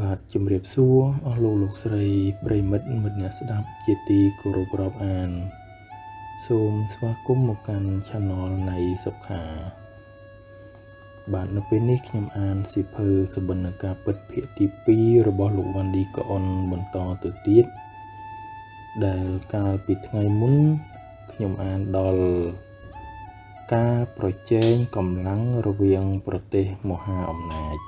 บาดจมเรียบซัวอลูลูกใสปริมิดมิดเนื้อสดับเจตีกรุบรอบอันซูมสวากุมหมกันชานอลในศพขาบาดนับเป็นนิคยมอันสิเพอสบรรณกาปิดเพียติปีระบอลูกวันดีก่อนบนต่อตื่นตีดได้การปิดไงมุ้งยมอันดอลกาโปรเจนกำลังระเวียงโปรเตมหาอำนาจ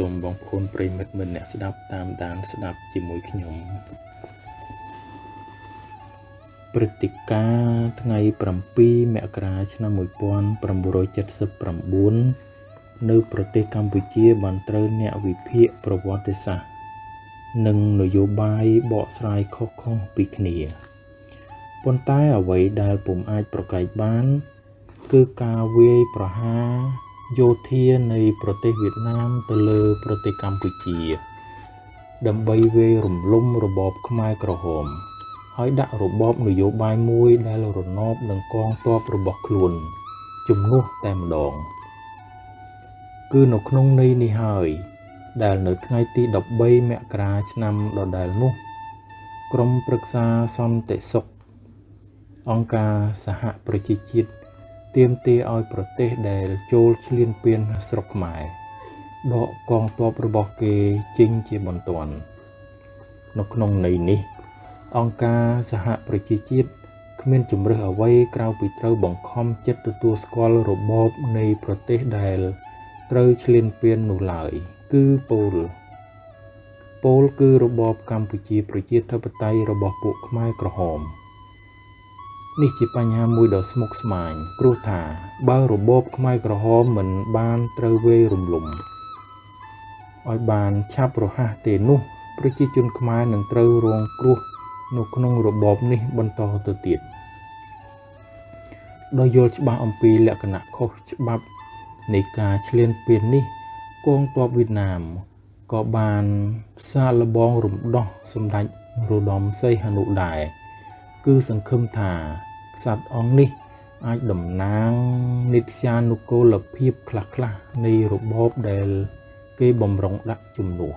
ส่งบางคนปริมิดเหมือนเนี่ยสดับตามด่านสดับจิมวยขยมปฏิกาทั้งไงปรำปีแมกราชนะมวยปอนปรำบุโรจัดสปรำบุญในประเทศกัมพูชีบันเตอร์เนี่ยวิเพียประวัติศาสตร์หนึ่งนโยบายเบาะสายข้อข้องปีกเนียปนใต้เอาไว้ได้ผมอาจประกาศบ้านคือการเวประหาโยเทียในประเทศเวียดนามตะเลอประเทศกัมพูชีดำใบเวรุมลุ่มระบอบขมายกระหม่อมให้ดักระบอบนโยบายมวยได้ระนอบดังกองตัวประบอบขลุ่นจุ่มนุ่งแต้มดองคือนกนงในนิหายได้หนึ่งไงตีดอกใบแมกราชนำดอกได้นุ่งกรมปรึกษาซอนเตะศกองค์การสหประชาชาติเตรียมเตะเอาประเทศเดลโจลเลียนเปลี่ยนสรกหมายดอกกองตัวประบอกเกจริงเจบอนตวนนกนงในนี้องค์การสหประชาชาติเมื่อจุ่มเรือไว้กล่าวปิดเตาบังคอมเจ็ดตัวสกอลระบอบในประเทศเดลเตาเลียนเปลี่ยนหนุหลายคือโปลคือระบอบกัมพูชีประชาธิปไตยระบอบปุกไม้กระหอมนี่จีปัญหามวยดอกสมุกสมายครูถาบ้าระบบขมายกระหอบเหมือนบ้านเตเวรุมลุมอ้อยบานชาบระหะเตนุประชิจุนขมายหนังเตอรองครูนกนงระบบนี่บนต่อตัวติดโดยโยชบาอัมพีและขณะโคชบับในการเลียนเปลี่ยนนี่กองตัวเวียดนามก็บานซาลบองรุมดอกสมดัยรูดอมไซฮานุได้คือสังคมถาสัตว์องนี่ไอ้ดำนางนิชานุโกลเพียบคลักละในระบบเดลเกยบอมรองดักจุ่มหนัว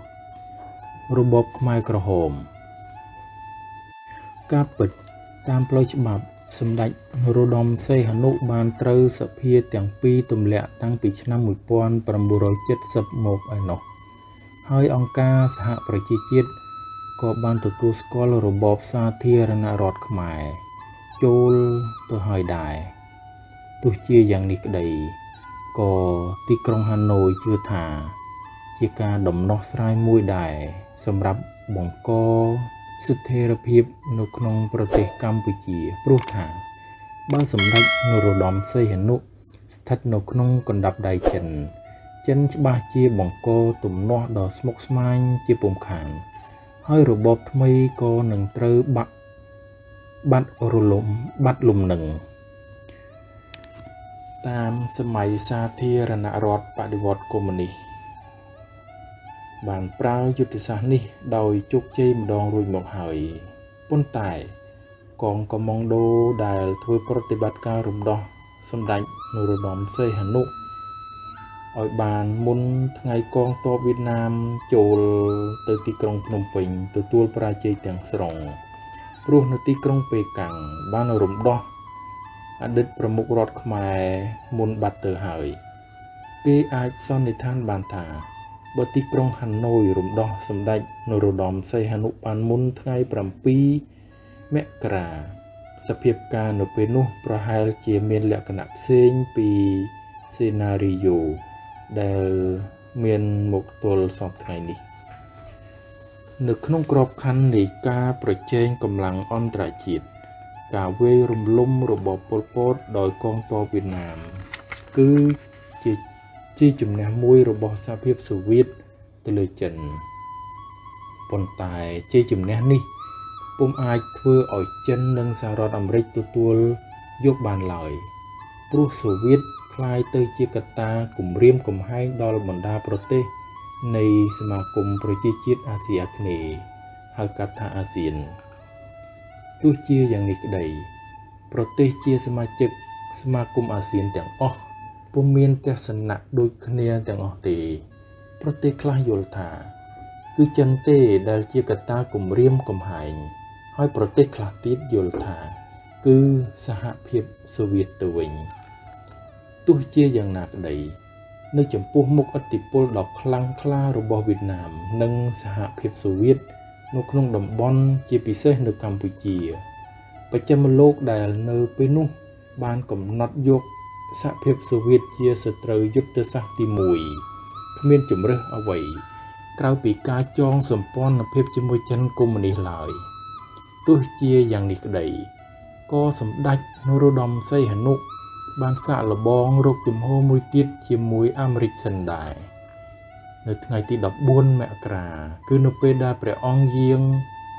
ระบบไมโครโฮมกาปิดตามปล่อยฉบับสมดัยโรดอมไซฮานุบานเตอร์สเพียแต่งปีตุ่มแหละตั้งปีชนะมวยปอนปรำบุโรจัดสับหมกไอ้หนอให้องค์การสหประชาชาติก็บานตัวตัวสกอลระบบสาเทียรนารอดขมายโจลตัวหอยได้ตัวเชียอย่างนี้ก็ได้ก็ที่กรุงฮานอยเชื่อถาเชียการดมนอกสายมวยได้สำหรับบ่งกอสเทรพิบนุกนงประเทศกัมพูชีปรุถาบ้านสมดัยนรดอมไซเห็นนุสทัดนุกนงกันดับได้เช่นฉบาเชียบ่งกอตุ่มนอกดอกสมกสมัยเชียปุ่มขานให้ระบบทำไมก็หนึ่งเตอบัดรุลมบัดลุมหนึ่งตามสมัยสาธิรณรัฐปฏิวัติคอมมิวนิสต์บานปรายุทธศาสตร์นี้โดยจุกเจมดองรุ่ยหมกหอยปนตายกองกำมองโดได้ทวีปฏิบัติการรุมดอสมดัยนรดอมไซฮานุออยบานมุนทั้งไงกองตัวเวียดนามโจลเตติกรงพนมเป่งตัวปราเจยเตียงสรงปลุกนติกรงเปกังบ้านรุมดออดิตประมุกรอดขมายมุนบัตเตอร์หายเกอายซ่อนในท่านบานตาบติกรงฮันนอยรุมดอสมดัยนรดอมไซฮานุปานมุนทั้งไงปรำปีแมกราสเพียบการนเปนุประหารเจเมนและกนับเซงปีเซนาริโยเดลเมียนหมกตัวสอบไทยนี่หนึ่งขนมกรอบคันในกาโปรเจนกำลังอ่อนตราจิต การเวรุ่มลุ่มระบบโปรโพสโดยกองทัพเวียดนามคือจีจุ่มน้ำมุ้ยระบบซาเพียบสวิตตะลุยจันปนตายจีจุ่มน้ำนี่ปุ่มไอเพื่ออ่อยจันนังสหรัฐอเมริกาตัวยกบานลอยปลุกสวิตคลายเตยจีกัตตากลุ่มเรียมกลุ่มให้ดอลบอนดาประเทศในสมาคมประเทศจีนอาเซียนเหนือหากับทางอาเซียนตัวเชียอย่างนี้ก็ได้ประเทศเชียสมาชิกสมาคมอาเซียนแต่งอ๋อปุ่มเมียนแต่สนับโดยคะแนนแต่งอ๋อตีประเทศคลายโยธาคือจันเต้ได้เชียกัตตากลุ่มเรียมกลุ่มหายให้ประเทศคลาติดโยธาคือสหภาพโซเวียตตัวเองตัวเชียอย่างหนักได้ในจำพวกมุกอติปลดอกคลังคลาระบบเวียดนามนังสหภาพโซเวียตนกนงดำบอลเจปิเซนกัมพูชีประจำโลกได้เนอไปนุ่งบานกับน็อตยกสหภาพโซเวียตเชียสเตอร์ยุทธศาสตร์ติมุยขมิ้นจมเรือเอาไว้กล่าวปีกาจองสมปอนเพียบจมวยจันกุมณีลอยตัวเชียอย่างนี้ก็ได้ก็สมดักนรดมไซหนุกบางสะระบองรกจุ่มโฮมวยติดเชียมวยอเมริกันได้ในไงที่ดับบุญแมกราคือนเปดาเปรอองเยียง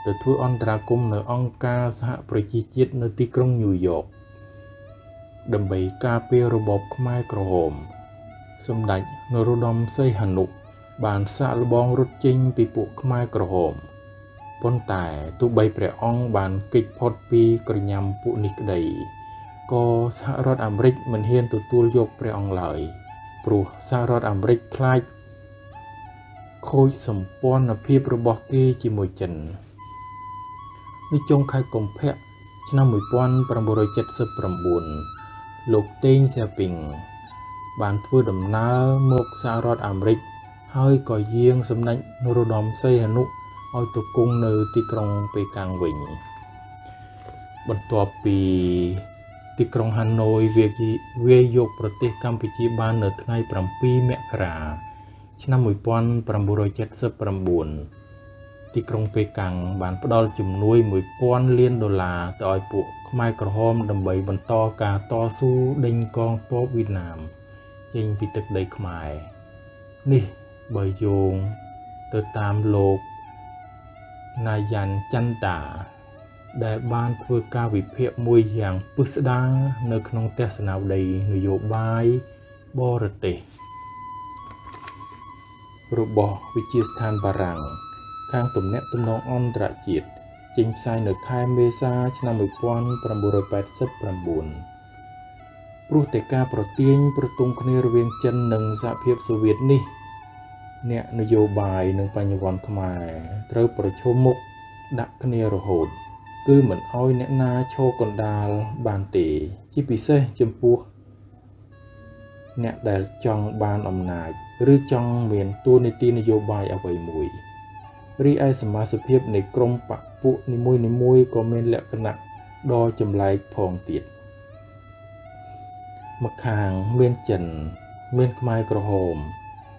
แต่ทั่วอันตราคมในองค์การสหประชาชาติในที่กรุงนิวยอร์กดับใบกาเประบบขมายกระหมสมเด็จนรดมไซหนุกบางสะระบองรถจิงปีปุขมายกระหมปนแต่ตัวใบเปรอองบางกิจพอดปีกระยำปุนิกใดก็สหรัฐอเมริกมันเห็นตัวตัวยกเปรอองไหลปลุกสหรัฐอเมริกคล้ายโคยสมปอนเพียบระบบเกจิมวยจันในจงไข่กลมแพะชนะมวยปอนประมวลจัดสปรมบุญโลกเต้งเซปิงบานทั่วดำน้ำมกสหรัฐอเมริกให้ก่อเยียงสำนักนรดมไซหนุเอาตัวกงเนื้อตีกรงไปกลางวิ่งบรรทบปีตีกรงฮานอยเวียยกประเทศกัมพูชีบานเนื้อไงปรำปีแมกราชนะมวยปอนประมวลจัดสปรมบุญที่กรงเปกังบานพดอลจุ่มนุ้ยมวยปอนเลียนดอลลาร์แต่ออยปุกขมายกระหอมดำใบบรรทอการต่อสู้ดิงกองโต๊ะเวียดนามเจงพิตึกได้ขมายนี่ใบโยงตัวตามโลกนายันจันตาได้บานเพื่อการวิเพกมวยอย่างพุสดาในขนมเทศนาวใดนโยบายบอระเตรูปบ่อวิจิสถานบารังข้างตุ่มเนตตุ่มน้องอันตรจิตจิงไซเนอร์คายเมซาชนะมวยปอนประมวลแปดสิบประบุญปรุเตกาประเตียงประตุงคเนรเวียงจันหนึ่งสหภาพโซเวียตนี่เนี่ยนโยบายหนึ่งปัญญวันขมายเตอประชมุกดักคเนรโหดคือเหมือนอ้อยเนนาโชกนดาลบานตีจิปิเซจมปูเนี่ยได้จองบานอำนาจหรือจองเหมือนตัวในตีนโยบายเอาไว้มวยรีไอสมาสเพียบในกรมปะปุนิมวยนิมวยก็เมนและกนักดอจำไลพองติดมะขางเมนจันเมนขมายกระหม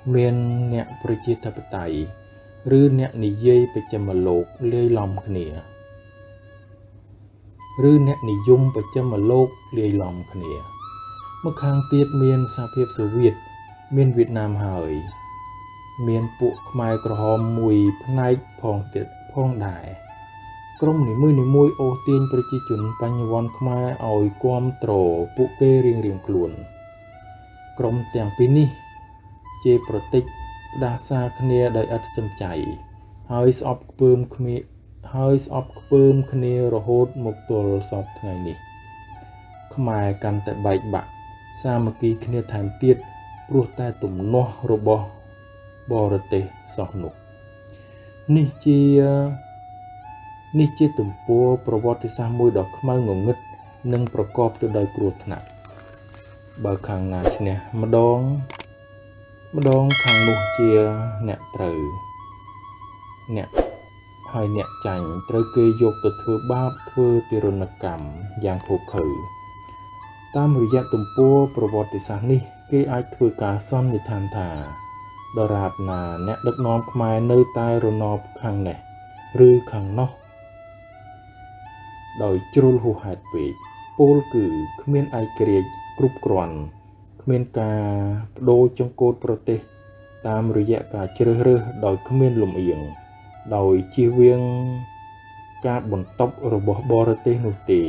เมนเนี่ยประจิตาปไตยหรือเนี่ยนิเยยไปจำมาโลกเลื่อยลอมขเนียหรือเนี่ยนิยมไปจำมาโลกเลื่อยลอมขเนียมะขางเตียดเมนสาเพียบสวิตเมียนเวียดนามหายเมียนปุกขมายกระหอมมวยพนายพองเด็ดพองได้กรมหนิมวยโอเตียนประจิจุนปัญญวันขมายเอาอีความโตรปุกเกเรียงกลุ่นกรมแต่งปีนี้เจปรติกดาซาคเนียได้อัดสมใจไฮส์ออฟเปิมขมิไฮส์ออฟเปิมคเนียระโหดหมกตัวสอบไงนี่ขมายกันแต่ใบบะซามกีคเนียแทนเตียดปลุกแต่ตุ่มนอโรบบอระเตสอหนุกนี่เจียตุ่มปัวประวัติศาสตร์มวยดอกขมายงงึดนึงประกอบตัวใดปลุกถนัดบางครั้งนาชเนี่ยมาดองครั้งนุกเจียเนี่ยเต๋อเนี่ยหอยเนี่ยจังเต๋อเกยยกตัวเธอบาปเธอติรนกรรมอย่างถูกเขยตามวิญญาตุ่มปัวประวัติศาสตร์นี่เกย์ไอถือการซ่อนในทานถาดราบนาเนดักน้อมขมายเนื้อตายรนอบขังแหนหรือขังนอก โดยจุลหูหัดปีปูลคือขมิ้นไอเกลียกรุบกรอนขมิ้นกาโดจงโกดโปรตีตามระยะกาเจริญโดยขมิ้นลมเอียงโดยชีเวียงกาบนตบระบบบรตีนุตี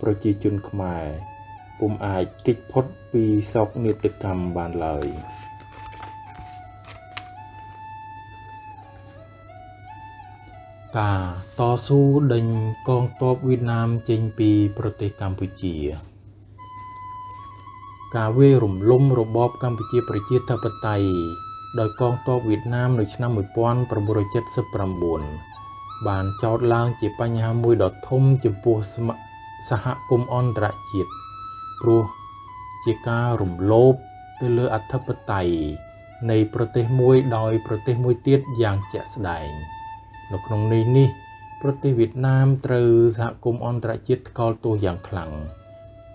ประจีจุนขมายปุ่มไอกิจพดปีสอกนิติกรรมบานเลยการต่อสู้ดังกองทัพเวียดนามเจนปีประเทศกัมพูชีการเวรุ่มล้มระบอบกัมพูชีประชาธิปไตยโดยกองทัพเวียดนามในชนะมวยป้อนประบุรเจ็ดสปรมบุญบานจอดล่างจีปัญหามวยดอดทมจิมปูสหกรมอันตรจิตปลุกเจการรุ่มลบเตลืออธิปไตยในประเทศมวยโดยประเทศมวยเตี้ยอย่างเจษดายนกนงในนี้ประเทศเวียดนามเตอสหกรมอันตรจิตกอลตัวอย่างขลัง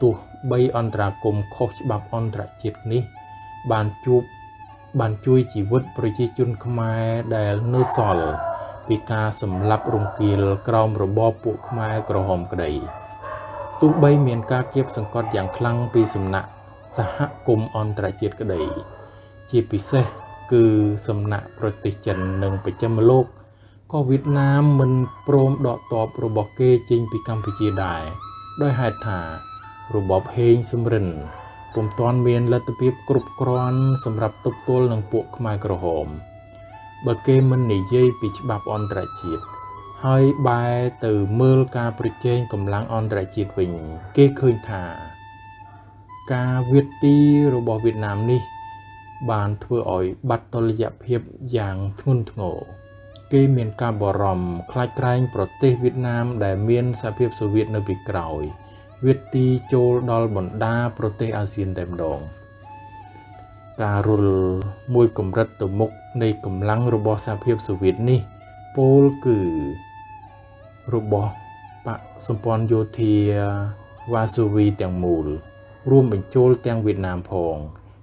ตัวใบอันตรกรมโคชบับอันตรจิตนี้บานจุยชีวิตประชาชนขมายแดนเนสอลปีกาสำหรับรงเกียลกรอมระบอบปุขมายกระหอมกระไดตัวใบเมียนกาเก็บสังกัดอย่างคลั่งปีสำนักสหกรมอันตรจิตกระไดจีพิเศษคือสำนักประติจันหนึ่งประจำโลกก็เวียดนามมันโปรมดอกตอบระบบเกจริงปีกัมพูชีได้โดยหายถาระบบเฮงสมรินปมตอนเมียนและตะพิบกรุบกรอนสำหรับตบตัวหลังปุกขมายกระหอมบะเกมันหนีเย่ปีฉบับอันตรจิตให้บายตื่เมื่อกาปริเจนกำลังอันตรจิตวิ่งเกเคยถากาเวียดตีระบบเวียดนามนี่บานเพื่ออ่อยบัตรตระยะเพียบอย่างทุนโง่เกี่ยมีการบรมคล้ายคล้ายประเทศเวียดนามได้เมียนสหภาพโซเวียตในปีเก่าเวียดตีโจดอลบอนดาประเทศอาเซียนเต็มดองการรุลมวยกลุ่มรัฐตมุกในกำลังระบบสหภาพโซเวียตนี่โปลคือระบบปะสมปองโยเทียวาซูวีแตงมูลร่วมเป็นโจลแตงเวียดนามพอง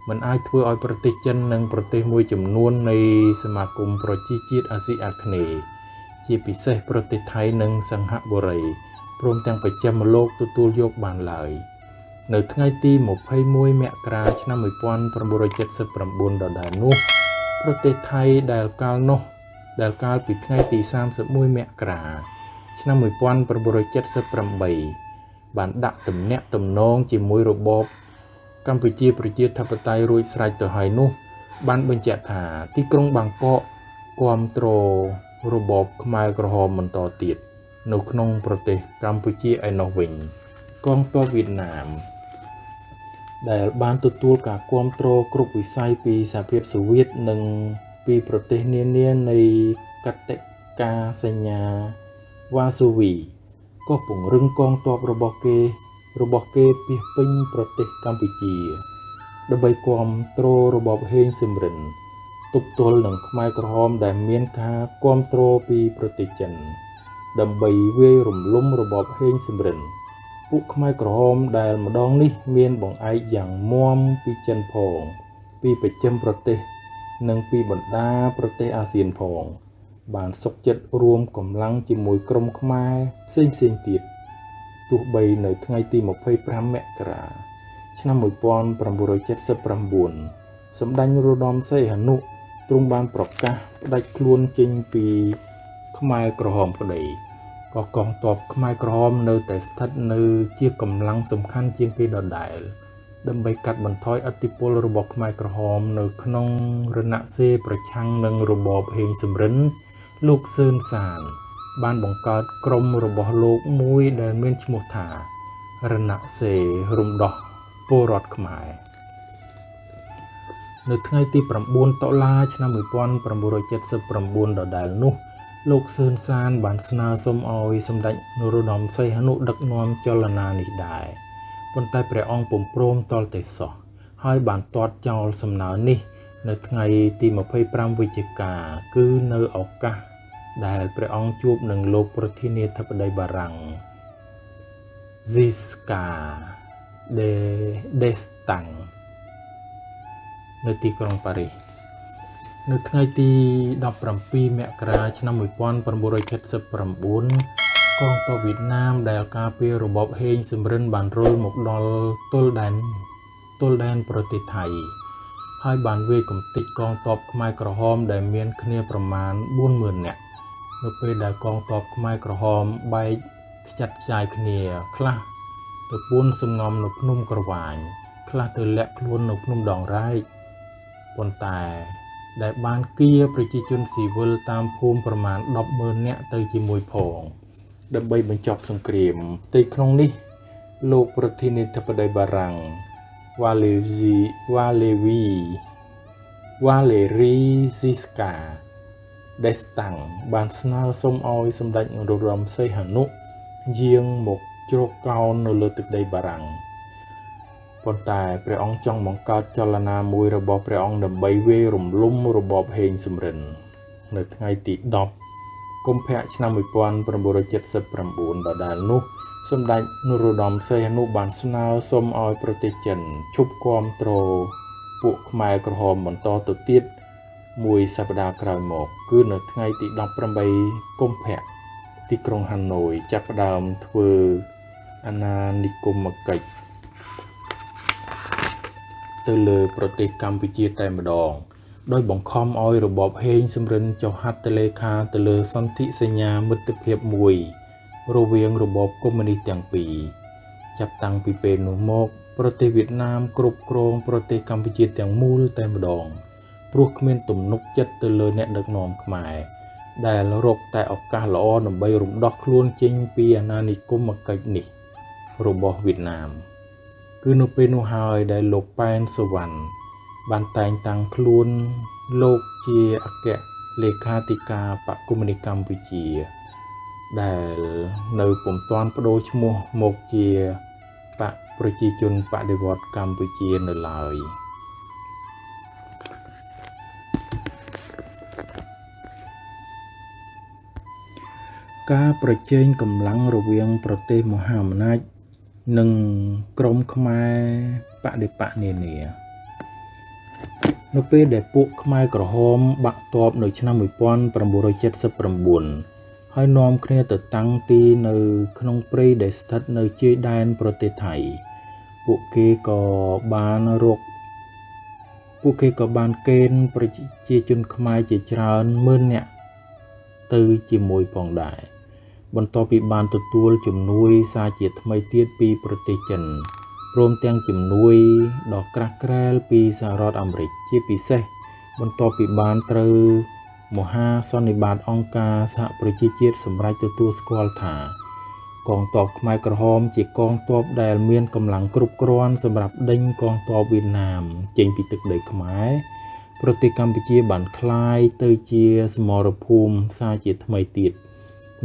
มันอาจเพื่อเอาประเทศจันหนึ่งประเทศมวยจำนวนในสมาคมประชาชาติอาเซียนอัคเนย์จีพิเศษประเทศไทยหนึ่งสังหบุรีพร้อมแต่งประจำโลกตัวโยกบานเลยในทั้งไอตีหมกไพ่มวยแมกราชนะมวยปอนประบุรเจ็ดสปรมบุญดอดานุประเทศไทยได้กาลนุได้กาลปิดทั้งไอตีสามสมวยแมกราชนะมวยปอนประบุรเจ็ดสปรมใบบานดักต่ำเนะต่ำน้องจีมวยระบบกัมพูชีประชาธิปไตยรวยสลายต่อหายนุบันบรรจัตหาที่กรงบางเกาะความโตรระบบขมายกระหอมมันต่อติดนกนงประเทศกัมพูชีไอนอวิงกองทัพเวียดนามได้บานตัวตัวกับความโตรกรุบวิสัยปีสหภาพโซเวียตหนึ่งปีประเทศเนียนในกัตเตกาสัญญาวาซูวีก็ปุ่งรึงกองทัพระบบเกระบบเกเปียปิงประเทศกัมพูชีโดยความโตรระบบเฮงสมรินตุบตัวหลังขมายกระหอมได้เมียนคาความโตรปีประเทศจันดำใบเวรุ่มล้มระบบเฮงสมรินปุกขมายกระหอมได้มาดองนี่เมียนบ่งไออย่างม่วมปีจันพองปีประจำประเทศหนึ่งปีบรรดาประเทศอาเซียนพองบานสกจัดรวมกำลังจิมวยกรมขมายเส้นติดตัวใบในทั้งไอตีหมกไพ่พระแมกราชนะมวยปอนประบุรเจ็ดสปรมบุญสำดังโรดอมไซหนุตรงบานปรกกะได้คลวนเจงปีขมายกระหอมกระไดก็กองตอบขมายกระหอมในแต่สถานในเชี่ยกำลังสำคัญเจียงตีดอดได้ดำใบกัดบรรทอยอติพลระบบขมายกระหอมในขนงรณะเซประชังหนึ่งระบบเฮงสมรินลูกเซินสานบ้านบงการกรมระบบโลกมุ้ยเดินเมียนชมุทาระนาเสรุมดอกปรอดขมายในทั้งไอตีประมูลต่อลาชนะมือปอนประมูลเจ็ดสประมูลดอดานุโลกเซินซานบ้านสนาสมออยสมดังนรุดอมไซหนุดักนวมจลนานิได้ปนใต้เปรอองปุ่มโปรมตอลเตสอให้บ้านตอดจอลสำนานี่ในทั้งไอตีมาเผยพรำวิจิกาคือเนอออกกะได้พระองค์จูบหนึ่งโลกประทิเนธปไดบารังซิสกาเดสตังในที่กรุงปารีสในทั้งไอตีดับปรำปีแมกราชนะมวยปอนประบุรเจ็ดสปรมบุญ กองทัพเวียดนามได้กาเปียระบบเฮงสมรินบันรูหมกดอลตุลแดนประเทศไทยให้บันเวกุมติดกองทัพขมายกระหอมได้เมียนคเนียประมาณ40,000เนี่ยนกเปได้กองทัพขมายกระหอมใบจัดจ่ายคเนียคลาตะปูนสมงอมนกนุ่มกระหว่างคลาตัวและคล้วนนกนุ่มดองไร่ปนตายได้บานเกียประจิจุนสีเวลตามภูมิประมาณ10,000เนี่ยเตยจิมวยผงดับเบิลบรรจบสงครามในครั้งนี้โลกประเทศนิทรรศบรังวาเลรีซิสกาเดสตังบานสนาสมออยสมดังอุดมไซหานุเยียงหมกโจกเกาโนเลตึกใดบารังปนตายพระองค์จงมองการจรณามวยระบบพระองค์ดับเบิลเวรุมลุ่มระบบเฮงสมรินในไงติดดอกกุมภาพันธ์ឆ្នាំ1979ដដែលនោះសម្ដេចនរោត្តម សីហនុបានស្នើសុំឲ្យប្រទេសចិនឈប់គ្រប់គ្រងពួកខ្មែរក្រហមបន្តទៅទៀតមួយសប្តាហ៍ក្រោយមកគឺនៅថ្ងៃទី18កុម្ភៈទីក្រុងហាណូយចាប់ផ្ដើមធ្វើអាណានិគមកិច្ចទៅលើប្រទេសកម្ពុជាតែម្ដងโดยบังคับเอาระบบเฮงสมรินเจ้าฮัตเตเลคาเตเลสันติสัญญามิตรเพียบมวยโรเวียงระบบคอมมิวนิสต์อย่างปีจับตังปีเป็นนุมกประเทศเวียดนามกรุบกรองประเทศกัมพูชีอย่างมูลแต่มดองพวกเมียนตุ่มนกจัดเตเลเนตดักนอมขมายได้ละรกแต่ออกกาละอ้อนใบรุมดอกล้วนเจงปีอนานิกมกกิณิระบบเวียดนามคือนุเป็นนุฮายได้หลบแปนสวรรค์บันแต่งตังคลุนโลกเจียเกะเลขาธิการปะกุมนิกรรมวิจีได้ในปุ่มตอนประโดชมัวหมกเจียปะประจิจุนปะเดวอดกรรมวิจีในลายการประเจนกำลังระเวียงประเทศมหาอำนาจ1กรมขมายปะเดปะเนเนียนกเป้ได้ปุกขมายกระหอมบักตอบในชนะมวยป้อนประบุรอยเจ็ดสปรมบุญให้น้อมเคลียตัดตั้งตีในขนมปรีได้สถิตในเจดานประเทศไทยปุกเกกบานรกปุกเกกบานเกณฑ์ประจิจุนขมายเจจรานเมื่อเนี่ยตือจิมวยปองได้บนต่อปีบานตัวตัวจุ่มนุยซาเจทำไมเตี้ยปีประเทศจันรวมเตียงจิมนุยดอกกระแกรลปีสหรัฐอเมริกาจีปีเซ่บนต่อปีบานเตอร์มหาสนิบาตองกาสหประชาชาติสำหรับตัวสกอลถากองตอบไมโครโฮมจีกองตอบแดนเมียนกำลังกรุบกรอนสำหรับเด้งกองตอบเวียดนามเจงปีตึกเด็กขมายประติกรรมปีเจียบันคลายเตยเจียสมรภูมิซาเจียทำไมติด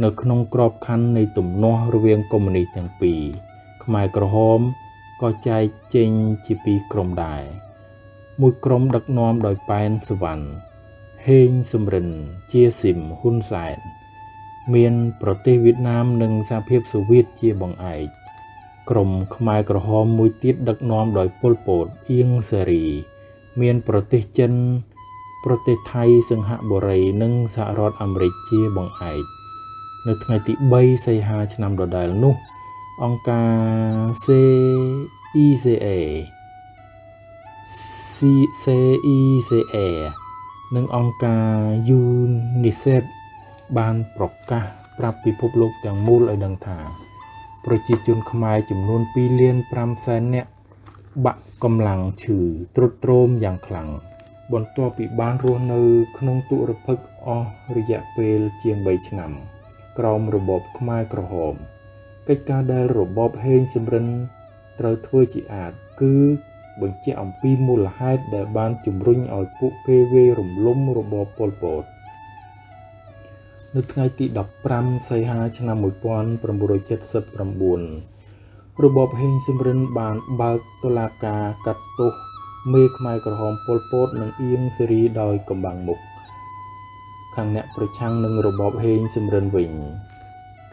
ในขนมกรอบคันในตุ่มนอระเวียงกอมมิวนิสต์อย่างปีขมายกระหอมก็ใจเจงจีปีกรมได้มุยกรมดักนอมโดยแปนสวรรค์เฮงสมรินเจียสิมหุ่นสายเมียนประเทศเวียดนามหนึ่งสาเพียบสวิตเจียบองไอกรมขมายกระหอมมุยติดดักนอมโดยโปลโปดเอียงเสรีเมียนประเทศจันประเทศไทยสังหะบริหนึ่งสหรัฐอเมริกาเจียบองไอในทางติใบไซฮาชนำดอดายนุองค์การ CICA និងអង្គការ UNICEF បានប្រកាសប្រាប់ពិភពលោកទាំងមូលឲ្យដឹងថាប្រជាជនខ្មែរចំនួន 2.5 លាននាក់បាក់កម្លាំងឈឺទ្រុឌទ្រោមយ៉ាងខ្លាំងបន្ទាប់ពីបានរស់នៅក្នុងទុរភិក្សអស់រយៈពេលជាង3ឆ្នាំក្រោមរបបខ្មែរក្រហមកិច្ចការដែលរបបហេងសំរិនត្រូវធ្វើជាអាចគឺបញ្ជាអំពីមូលហេតុដែលបានជំរុញឲ្យពួកគេវេរំលំរបបប៉ុលពតនៅថ្ងៃទី15សីហាឆ្នាំ1979របបហេងសំរិនបានបើកតុលាការកាត់ទោសមេខ្មែរក្រហមប៉ុលពតនិងអៀងសេរីដោយកំបាំងមុខខាងអ្នកប្រឆាំងនឹងរបបហេងសំរិនវិញ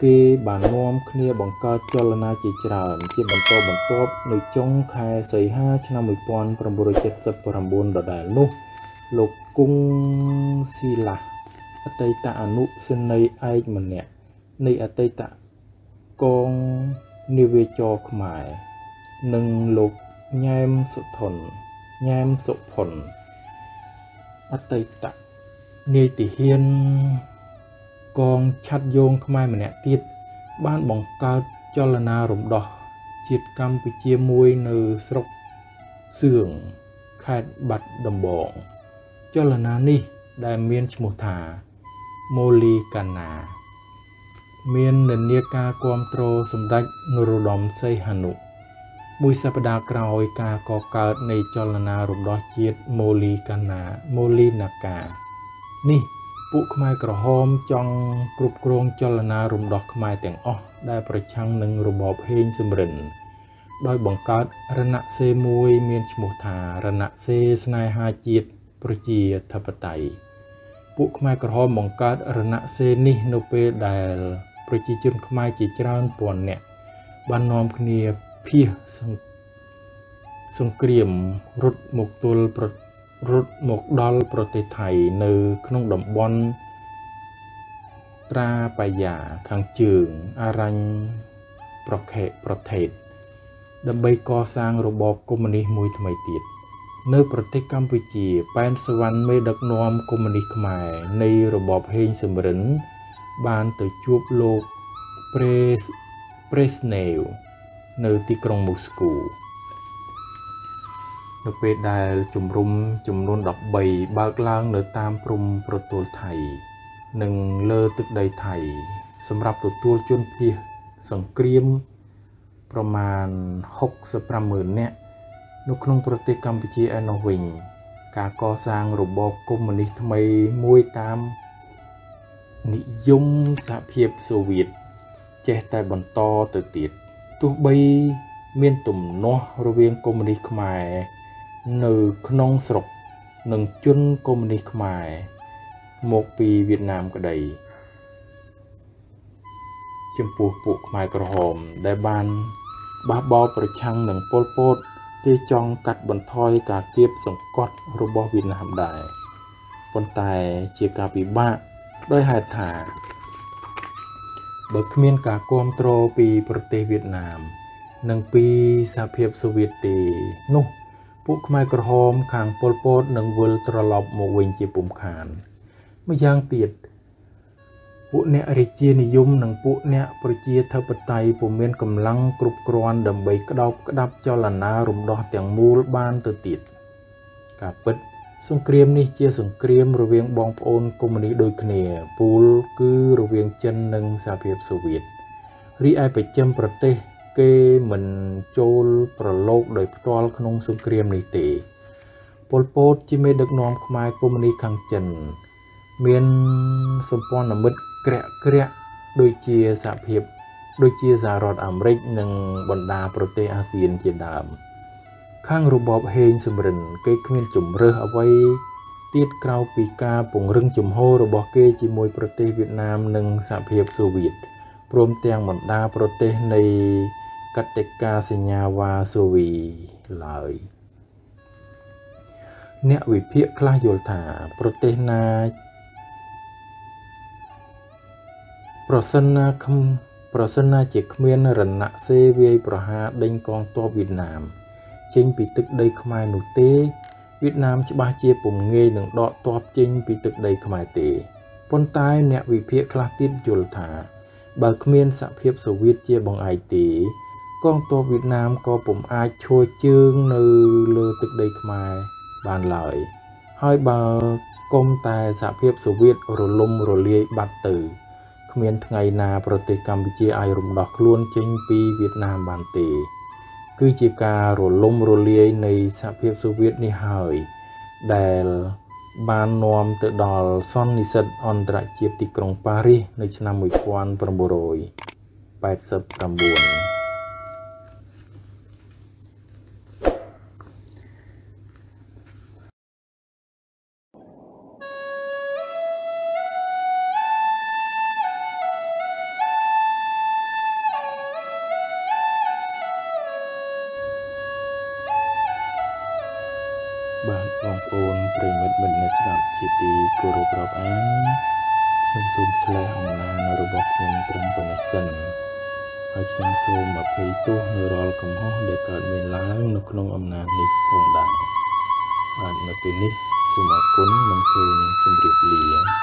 គេបាននាំគ្នាបង្កើតចលនាជាច្រើនជាបន្តបន្ទាប់នៅចុងខែសីហាឆ្នាំ1979ដដែលនោះលោកគង់ស៊ីឡាអតីតអនុសេនីយ៍ឯកម្នាក់នៃអតីត กงนิเวโจขมายหนึ่งลุกแยมสุทนแยมสุผลอัตตะเนติเฮียนกองชัดโยงขมายเหมือนเนี่ยติดบ้านบ่งกาจลนารมดอกจิตกรรมไปเจียมวยเนื้อสกเสื่องขาดบัดดำบองจลนานี่ได้เมียนชมุธาโมลีกานาเมียนเดินเนียกาความโตรสมดัจนรุดมไซหนุบุยสัปดาห์กรอยกาก่อเกิดในจลนารมดอกจิตโมลีกานาโมลีนากานี่ปุกขมายกระหอมจองกรุบกรองจลนารมดอกขมายแต่งอ้อได้ประชังหนึ่งระบอบเฮงสมรินโดยบังการรณะเซมวยเมียนชมุธารณะเซสนายหาจิตประจีทัปไตปุกขมายกระหอมบังการรณะเซนิโนเปไดล์ประจีจุนขมายจิตรานปวนเนี่ยบันนอมคเนียเพียสงเกรียมรถหมกตุลประรถหมกดอลประเทศไทยในขนมดำบอลตราปายาขังจืงอารังประเขตประเทศดำใบก่อสร้างระบบคอมมิวนิสต์มวยทำไมติดในประเทศกัมพูชีแปนสวรรค์ไม่ดักนอมคอมมิวนิสต์หมายในระบบเฮงสมรินบานต่อจูบโลกเปรสเนลในที่กรุงมอสโกนเปดได้จุมรุมจุมนวนดอกใบบากลางเนื้อตามปรุมประตูไทยหนึ่งเลอตึกใดไทยสำหรับตัวจนเพียสังเกรียมประมาณ60,000เนี่ยนกนงประเทศกัมพูชีอนวิงการก่อสร้างระบบคอมมิวนิสต์ทำไมมวยตามนิยมสหภาพโซเวียตเจตแต่บนต่อติดติดตัวใบเมียนตุ่มนอระเวียงคอมมิวนิสต์หมายหนึ่งขนมสรกหนึ่งจุนคอมมิวนิสต์หมายหมกปีเวียดนามก็ได้จมปูปุกหมายกระหอมได้บานบ้าบอประชังหนึ่งโปลโปดที่จองกัดบนทอยกาเก็บสงกอดรูบอเวียดนามได้ปนตายเจียกาปีบ้าด้วยหายถาเบิกเมียนกากรมโตรปีประเทศเวียดนามหนึ่งปีสหภาพโซเวียตตีนุ่ปุกขมายกระหอมขางโปลโปดหนึ่งเวลตรลบโมเวงจีปุ่มขานไม่ย่างเตียดปุเนอริจีนิยมหนึ่งปุเนอปริจีเทปไตปุ่มเมียนกำลังกรุบกรอนดำใบกระดกกระดับเจ้าหลานารมดอกแต่งมูลบ้านตัวติดกาปิดสงเกรียมนี่เจียสงเกรียมระเวียงบองโอนกมนิโดยเขเนปูลคือระเวียงเจนหนึ่งสหภาพโซเวียตรีไอไปเจมประเทศเกเหมือนโจลประโลกโดยตัวขนมสงเกรียมในตีโปลโปดจิเมดักนอมขมายคอมมิวนิสต์ขังจันเมียนสมปองน้ำมืดแกะแกะโดยเชียสหภาพโดยเชียสหรัฐอเมริกหนึ่งบรรดาประเทศอาเซียนเจียดามข้างรูบอบเฮงสมรินเกขมิ้นจุ่มเรือเอาไว้ตีดกราวปีกาปุ่งเรื่องจุ่มโฮรูบอบเกจิมวยประเทศเวียดนามหนึ่งสหภาพโซเวียตรวมเตียงบรรดาประเทศในกติกาสัญญาวาสวีเลยเนี่ยวิเพียคลาโยธาประเทศนาประสนาเจกเมียนรันนะเซเวียประหาดังกองตัวเวียดนามเชิงปีตึกได้ขมายหนุเตเวียดนามฉบับเจียปุ่มเงยหนึ่งดอกตัวเชิงปีตึกได้ขมายเตปนตายเนี่ยวิเพียคลาติดโยธาบางเมียนสหภาพโซเวียตเจียบองไอตีกองตัวเวียดนามก็ปุ่มอาช่วยจึงเนื้อเลือตึกได้ขมายบานลอยให้บางกลมตายสหภาพโซเวียตรลมรเลียบัดตือเขมรไงนาประเทศกัมพูชีไอรมดอกล้วนเจงปีเวียดนามบานเตคือจีการรลมรเลียในสหภาพโซเวียตนี่หายแดลบานนอมเตดอลซอนนิสต์อันตรายเจียติกรงปารีในชนะมวยควันประบุโรย89 ให้จังสูงมาพิจูนรอลกำห้องเด็กเกิดมีล้างนกนงอำนาจนิคงได้บาดมาเป็นนิดสูงมาคุ้นมันสูงจนริบเลียง